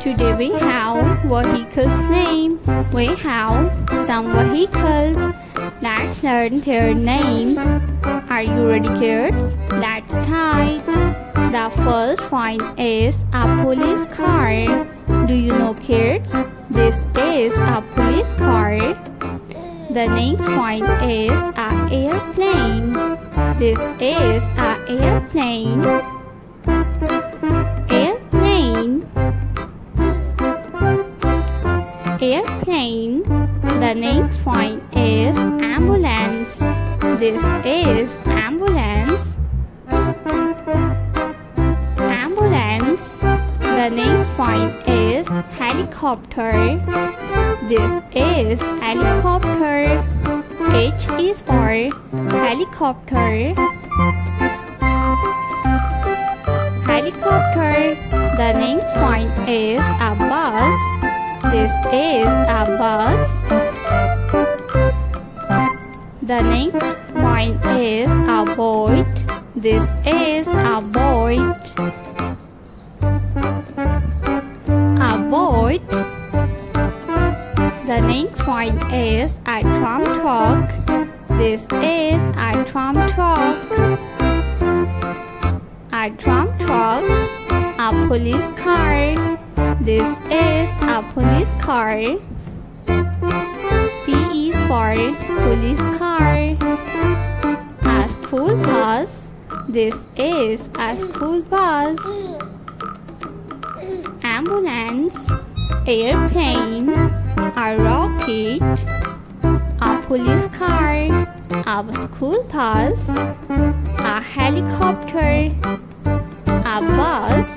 Today we have vehicles name. We have some vehicles. Let's learn their names. Are you ready, kids? Let's start. The first one is a police car. Do you know, kids? This is a police car. The next one is an airplane. This is an airplane. Airplane. The next one is ambulance. This is ambulance. Ambulance. The next one is helicopter. This is helicopter. H is for helicopter. Helicopter. The next one is a bus. This is a bus. The next one is a boat. This is a boat. A boat. The next one is a tram truck. This is a tram truck. A tram truck. A police car. This is a police car. P is for police car. A school bus. This is a school bus. Ambulance. Airplane. A rocket. A police car. A school bus. A helicopter. A bus.